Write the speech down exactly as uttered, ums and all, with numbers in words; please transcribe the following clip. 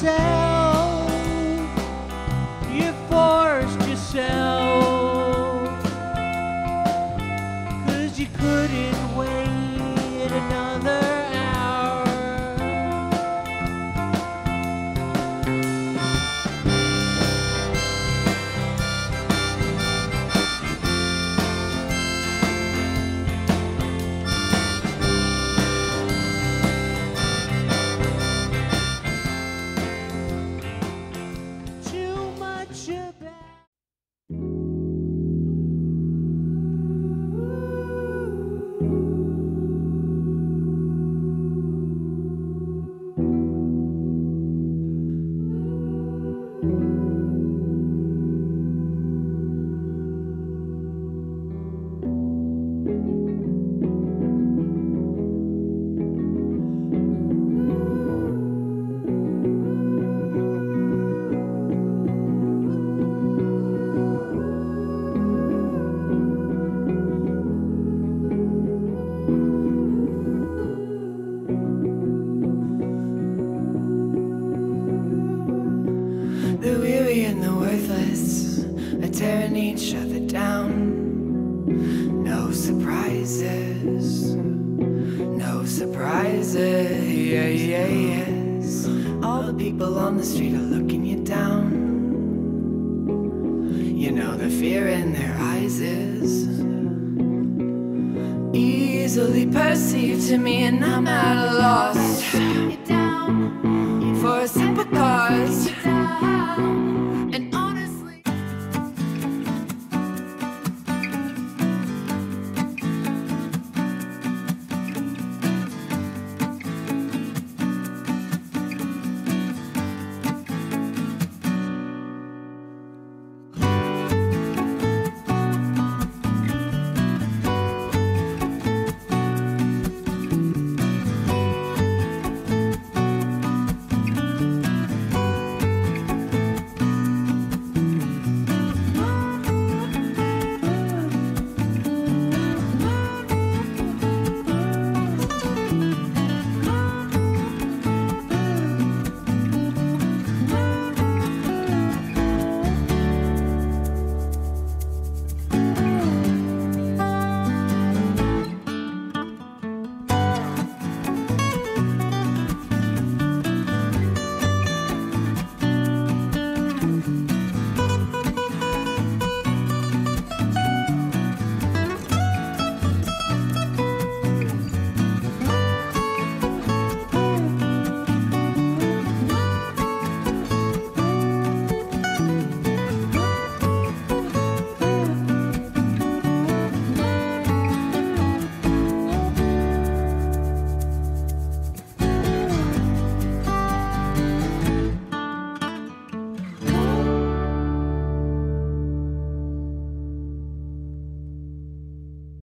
yourself, you forced yourself, 'cause you couldn't wait another hour. Each other down, no surprises, no surprises, yeah, yeah, yes. All the people on the street are looking you down, you know the fear in their eyes is easily perceived to me, and I'm at a loss for a simple cause. And